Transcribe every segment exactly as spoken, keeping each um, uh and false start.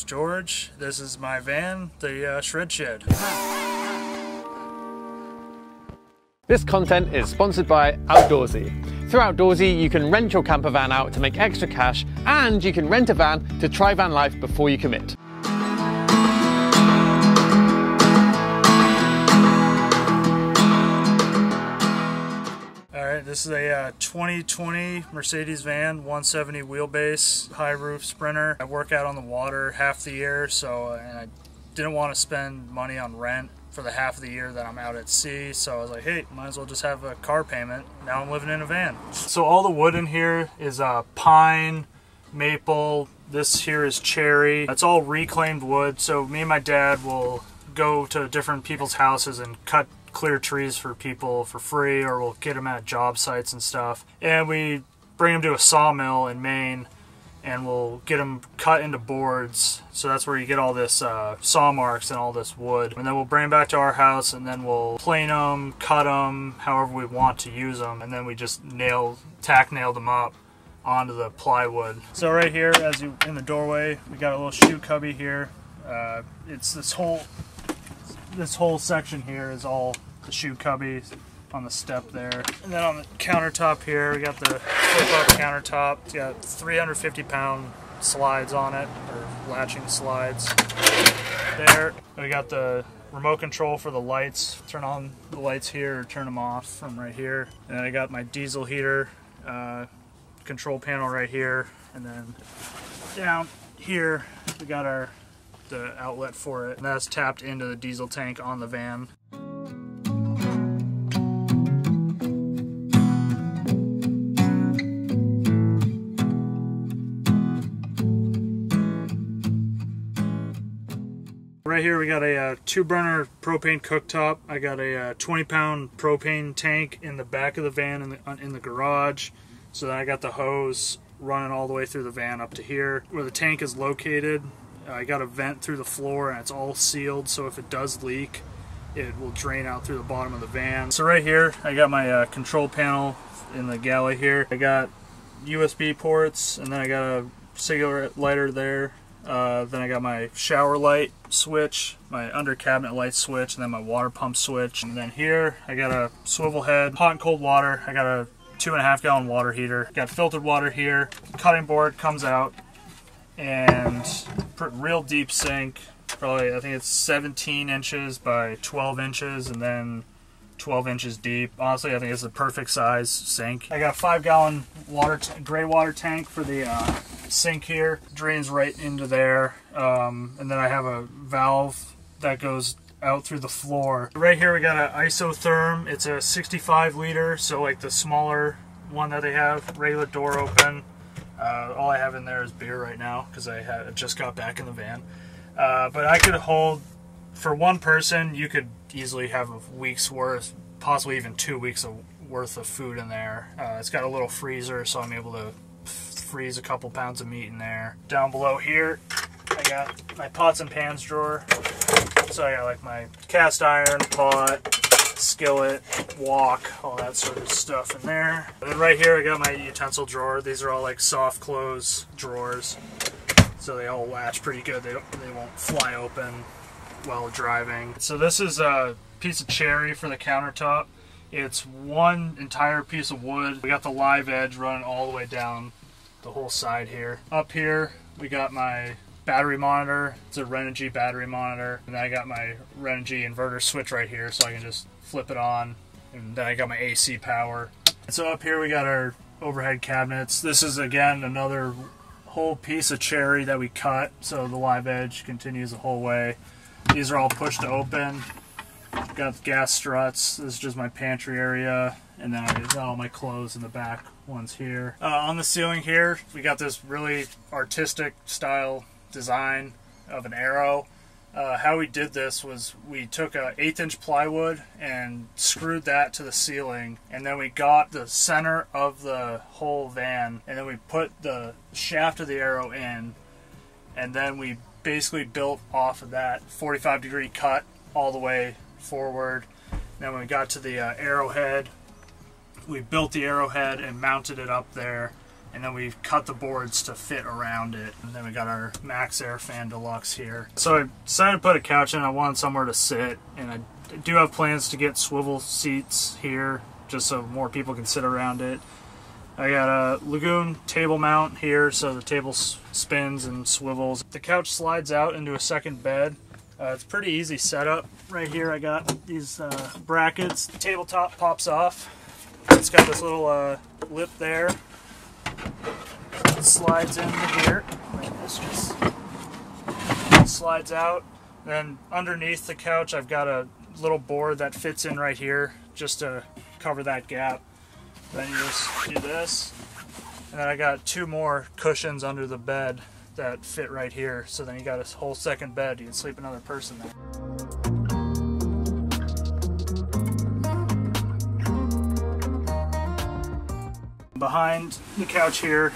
name's George. This is my van, the uh, Shred Shed. This content is sponsored by Outdoorsy. Through Outdoorsy, you can rent your camper van out to make extra cash, and you can rent a van to try van life before you commit. This is a uh, twenty twenty Mercedes van, one seventy wheelbase, high roof Sprinter. I work out on the water half the year, so uh, and I didn't want to spend money on rent for the half of the year that I'm out at sea, so I was like, hey, might as well just have a car payment. Now I'm living in a van. So all the wood in here is uh, pine, maple, this here is cherry. It's all reclaimed wood, so me and my dad will go to different people's houses and cut clear trees for people for free, or we'll get them at job sites and stuff, and we bring them to a sawmill in Maine and we'll get them cut into boards. So that's where you get all this uh, saw marks and all this wood, and then we'll bring them back to our house, and then we'll plane them, cut them however we want to use them, and then we just nail tack nailed them up onto the plywood. So right here, as you in the doorway, we got a little shoe cubby here. uh, it's this whole This whole section here is all the shoe cubby on the step there. And then on the countertop here, we got the flip-up countertop. It's got three hundred fifty pound slides on it, or latching slides there. We got the remote control for the lights. Turn on the lights here or turn them off from right here. And then I got my diesel heater uh, control panel right here. And then down here, we got our the outlet for it, and that's tapped into the diesel tank on the van. Right here we got a uh, two burner propane cooktop. I got a uh, twenty pound propane tank in the back of the van in the, in the garage, so then I got the hose running all the way through the van up to here where the tank is located. I got a vent through the floor, and it's all sealed, so if it does leak, it will drain out through the bottom of the van. So right here, I got my uh, control panel in the galley here. I got U S B ports, and then I got a cigarette lighter there. Uh, then I got my shower light switch, my under cabinet light switch, and then my water pump switch. And then here, I got a swivel head, hot and cold water. I got a two and a half gallon water heater. Got filtered water here. Cutting board comes out, and real deep sink, probably I think it's seventeen inches by twelve inches, and then twelve inches deep. Honestly, I think it's the perfect size sink. I got a five gallon water gray water tank for the uh, sink here. Drains right into there, um, and then I have a valve that goes out through the floor. Right here we got an isotherm. It's a sixty-five liter, so like the smaller one that they have. Regular door open. Uh, all I have in there is beer right now because I had, just got back in the van. Uh, but I could hold, for one person, you could easily have a week's worth, possibly even two weeks of worth of food in there. Uh, it's got a little freezer, so I'm able to freeze a couple pounds of meat in there. Down below here, I got my pots and pans drawer. So I got like my cast iron pot, skillet, wok, all that sort of stuff in there. And then right here I got my utensil drawer. These are all like soft close drawers, so they all latch pretty good. They don't, they won't fly open while driving. So this is a piece of cherry for the countertop. It's one entire piece of wood. We got the live edge running all the way down the whole side here. Up here we got my battery monitor. It's a Renogy battery monitor, and then I got my Renogy inverter switch right here, so I can just flip it on, and then I got my A C power. And so up here we got our overhead cabinets. This is again another whole piece of cherry that we cut, so the live edge continues the whole way. These are all pushed to open. Got the gas struts. This is just my pantry area, and then I got all my clothes in the back ones here. Uh, on the ceiling here we got this really artistic style design of an arrow. Uh, how we did this was we took an eighth inch plywood and screwed that to the ceiling, and then we got the center of the whole van, and then we put the shaft of the arrow in, and then we basically built off of that forty-five degree cut all the way forward. And then when we got to the uh, arrowhead, we built the arrowhead and mounted it up there, and then we've cut the boards to fit around it. And then we got our Max Air Fan Deluxe here. So I decided to put a couch in. I wanted somewhere to sit, and I do have plans to get swivel seats here just so more people can sit around it. I got a Lagoon table mount here, so the table spins and swivels. The couch slides out into a second bed. Uh, it's pretty easy setup. Right here I got these uh, brackets. The tabletop pops off. It's got this little uh, lip there. It slides into here. Like this, just slides out. Then underneath the couch I've got a little board that fits in right here just to cover that gap. Then you just do this. And then I got two more cushions under the bed that fit right here. So then you got a whole second bed. You can sleep another person there. Behind the couch here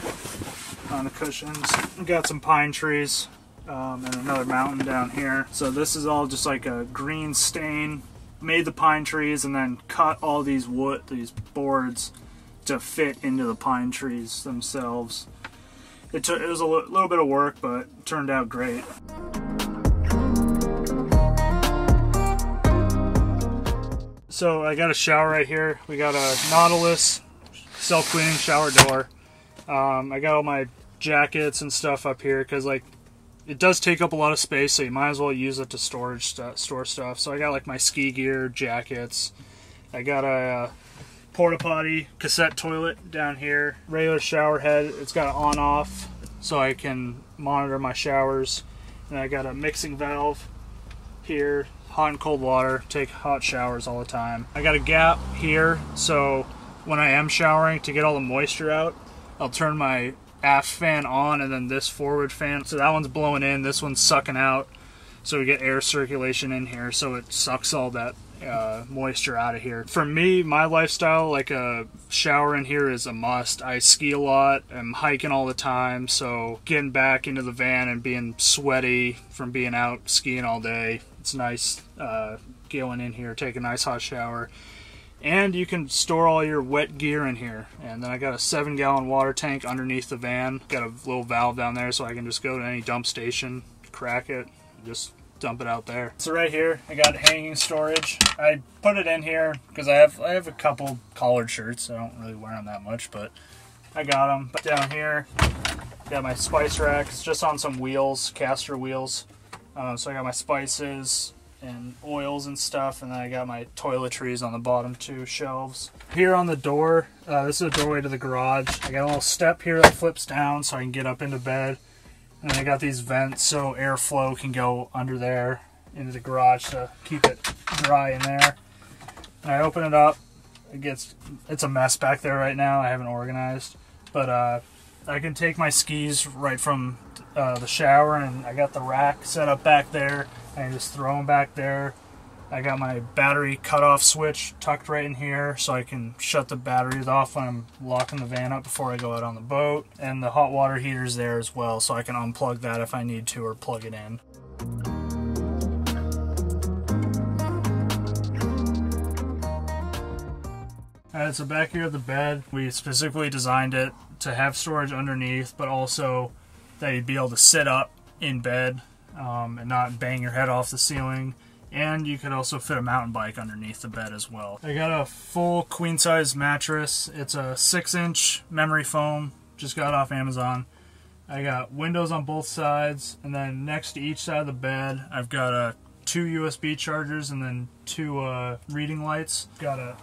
on the cushions, we've got some pine trees um, and another mountain down here. So this is all just like a green stain. Made the pine trees and then cut all these wood, these boards to fit into the pine trees themselves. It took, it was a little bit of work, but it turned out great. So I got a shower right here. We got a Nautilus self-cleaning shower door. Um, I got all my jackets and stuff up here because like it does take up a lot of space, so you might as well use it to storage st store stuff. So I got like my ski gear, jackets. I got a uh, porta potty cassette toilet down here. Regular shower head. It's got an on-off, so I can monitor my showers. And I got a mixing valve here. Hot and cold water. Take hot showers all the time. I got a gap here, so when I am showering, to get all the moisture out, I'll turn my aft fan on and then this forward fan. So that one's blowing in, this one's sucking out. So we get air circulation in here, so it sucks all that uh, moisture out of here. For me, my lifestyle, like a shower in here is a must. I ski a lot, I'm hiking all the time, so getting back into the van and being sweaty from being out skiing all day, it's nice uh, going in here, take a nice hot shower. And you can store all your wet gear in here. And then I got a seven gallon water tank underneath the van. Got a little valve down there so I can just go to any dump station, crack it, and just dump it out there. So right here, I got hanging storage. I put it in here because I have, I have a couple collared shirts. I don't really wear them that much, but I got them. But down here, got my spice rack. It's just on some wheels, caster wheels. Um, so I got my spices and oils and stuff, and then I got my toiletries on the bottom two shelves. Here on the door, uh, this is a doorway to the garage. I got a little step here that flips down so I can get up into bed. And then I got these vents so airflow can go under there into the garage to keep it dry in there. And I open it up, it gets, it's a mess back there right now, I haven't organized. But uh, I can take my skis right from uh, the shower, and I got the rack set up back there. I just throw them back there. I got my battery cutoff switch tucked right in here so I can shut the batteries off when I'm locking the van up before I go out on the boat. And the hot water heater's there as well, so I can unplug that if I need to or plug it in. Alright, so back here at the bed, we specifically designed it to have storage underneath, but also that you'd be able to sit up in bed Um, and not bang your head off the ceiling. And you could also fit a mountain bike underneath the bed as well. I got a full queen size mattress. It's a six inch memory foam, just got off Amazon. I got windows on both sides, and then next to each side of the bed I've got uh, two U S B chargers and then two uh, reading lights. Got a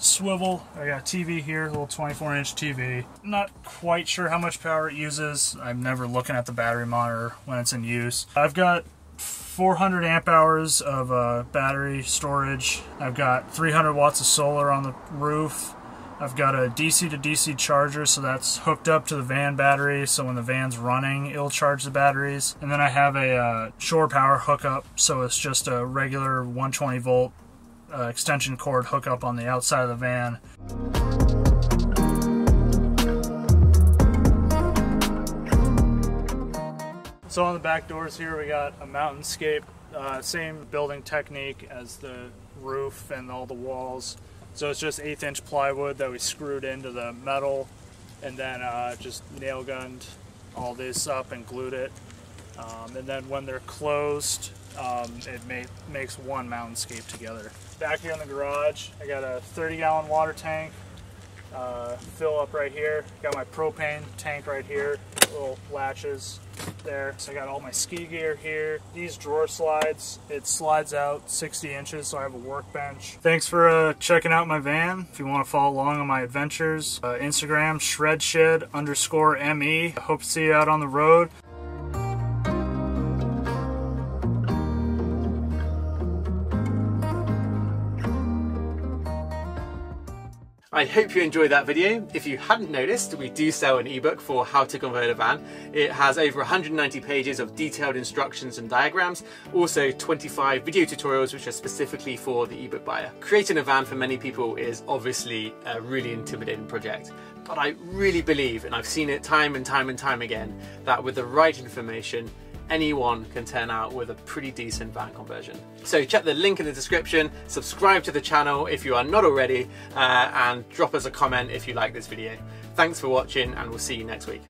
swivel. I got a T V here, a little twenty-four inch T V. Not quite sure how much power it uses. I'm never looking at the battery monitor when it's in use. I've got four hundred amp hours of uh, battery storage. I've got three hundred watts of solar on the roof. I've got a D C to D C charger, so that's hooked up to the van battery, so when the van's running, it'll charge the batteries. And then I have a uh, shore power hookup, so it's just a regular one twenty volt Uh, extension cord hookup on the outside of the van. So on the back doors here we got a mountainscape, uh, same building technique as the roof and all the walls. So it's just eighth inch plywood that we screwed into the metal and then uh, just nail gunned all this up and glued it. Um, and then when they're closed, um, it make, makes one mountainscape together. Back here in the garage, I got a thirty gallon water tank, uh, fill up right here. Got my propane tank right here, little latches there. So I got all my ski gear here. These drawer slides, it slides out sixty inches, so I have a workbench. Thanks for uh, checking out my van. If you want to follow along on my adventures, uh, Instagram, Shred Shed underscore ME. I hope to see you out on the road. I hope you enjoyed that video. If you hadn't noticed, we do sell an ebook for how to convert a van. It has over one hundred ninety pages of detailed instructions and diagrams, also twenty-five video tutorials which are specifically for the ebook buyer. Creating a van for many people is obviously a really intimidating project, but I really believe, and I've seen it time and time and time again, that with the right information, anyone can turn out with a pretty decent van conversion. So check the link in the description, subscribe to the channel if you are not already, uh, and drop us a comment if you like this video. Thanks for watching, and we'll see you next week.